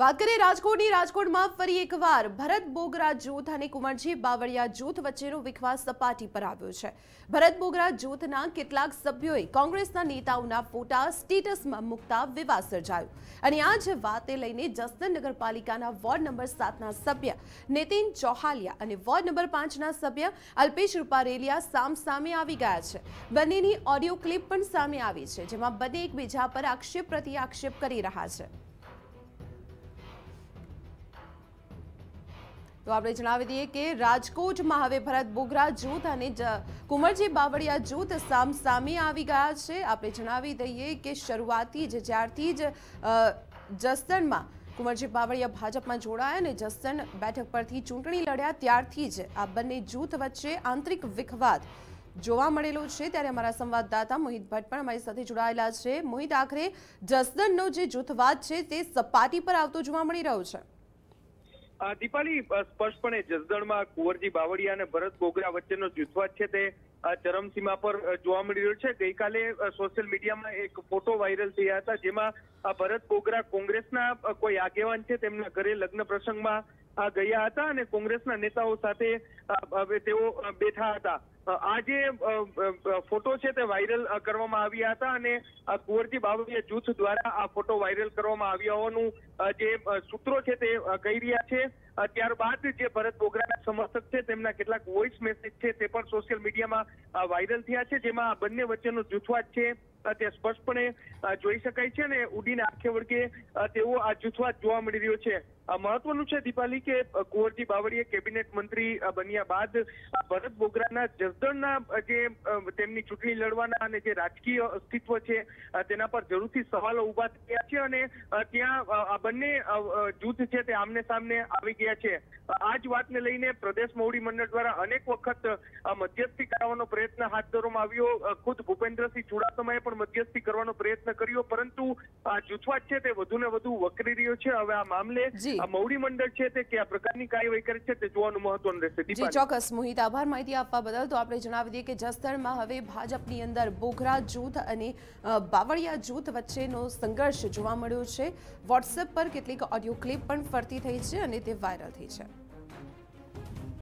વાત કરીએ રાજકોટની। રાજકોટમાં ફરી એકવાર ભરત બોઘરા જૂથ અને કુંવરજી બાવળિયા જૂથ વચ્ચેનો વિખવાદ સપાટી પર આવ્યો છે। ભરત બોઘરા જૂથના કેટલાક સભ્યોએ કોંગ્રેસના નેતાઓના ફોટા સ્ટેટસમાં મૂકતા વિવાદ સર્જાયો અને આ જ વાતે લઈને જસદન નગરપાલિકાના વોર્ડ નંબર 7ના સભ્ય નીતીન ચૌહાલિયા અને વોર્ડ નંબર 5ના સભ્ય અલ્પેશ રૂપારેલિયા સામસામે આવી ગયા છે। બંનેની ઓડિયો ક્લિપ પણ સામે આવી છે, જેમાં બંને એકબીજા પર આક્ષેપ પ્રતિ આક્ષેપ કરી રહ્યા છે। तो आपणे जणावी दीए के राजकोट में हवे भरत बोघरा जूथ अने कुंवरजी बावड़िया जूथ सामसामे आवी गया छे। आपणे जणावी दीए के शुरुआती ज्यारथी ज जसदन में कुंवरजी बावड़िया भाजप में जोड़ाया ने जसदन बैठक परथी चूंटणी लड़्या त्यारथी ज आ बंने जूथ वच्चे आंतरिक विखवाद જોવા મળેલો છે। ત્યારે અમારા સંવાદદાતા મોહિત ભટ્ટ પણ અમારી સાથે જોડાયેલા છે। મોહિત, આખરે જસદનનો જે જૂથવાદ છે તે સપાટી પર આવતો જોવા મળી રહ્યો છે। दीपाली, स्पष्टपणे जसदण में कुंवरजी बावड़िया अने भरत बोघरा वच्चेनो जूथवाद छे ते चरमसीमा पर जोवा मळी रह्यो छे। गई काले सोशियल मीडिया में एक फोटो वायरल थया हता, जेमां भरत बोघरा कोंग्रेसना कोई आगेवान छे तेमना घरे लग्न प्रसंगमां गया हता अने कोंग्रेसना नेताओ साथे तेओ बेठा हता। आज फोटो है तो वायरल करवामां आव्या हता अने कुंवरजी बावड़िया जूथ द्वारा आ फोटो वायरल करवामां आव्या होवानुं जे सूत्रों है ते कही रहा है। त्यारबाद जे भरत बोघरा समर्थक है तेमना केटलाक वोइस मेसेज है ते पण सोशियल मीडिया में वायरल थया है, जेमां आ बंने वच्चेनो जूथवाद है ते स्पष्टपणे जोई शकाय छे अने उडीने आखे वळगे तेवो आ जूथवाद जोवा मळी रह्यो छे। महत्वनुं छे दीपाली के कुंवरजी बावड़िया केबिनेट मंत्री बन्या बाद भरत बोघराना जसदणना जे तेमनी चूंटणी लड़वाना अने जे राजकीय अस्तित्व छे तेना पर जरूरथी सवालो ऊभा थया छे अने त्यां आ बंने जूथ छे ते आमने सामने आवी गया छे। आ ज वातने लईने प्रदेश मोवडी मंडळ द्वारा अनेक वखत मध्यस्थी करवानो प्रयत्न हाथ धरवामां आव्यो। खुद गुपेंद्रसिंह चुड़ातोमाएं मध्यस्थी करवानो प्रयत्न कर्यो, परंतु जूथवाद छे ते वधुने वधु वकरी रह्यो छे। हवे आ मामले मोवडी मंडळ छे ते क्या प्रकारनी कार्यवाही करे छे ते जोवानुं महत्वनुं रहेशे। दीपा, चोक्कस। मोहित, आभार माहिती आपवा बदल। तो आपणे जणावी दीए के जसदणमां हवे भाजपनी अंदर बोघरा जूथ अने बावड़िया जूथ वच्चेनो संघर्ष जोवा मळ्यो छे। वोट्सएप पर केटलीक ऑडियो क्लिप पण फरती थई छे अने ते वायरल थई छे।